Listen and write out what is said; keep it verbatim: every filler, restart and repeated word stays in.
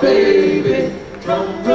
baby, drum roll.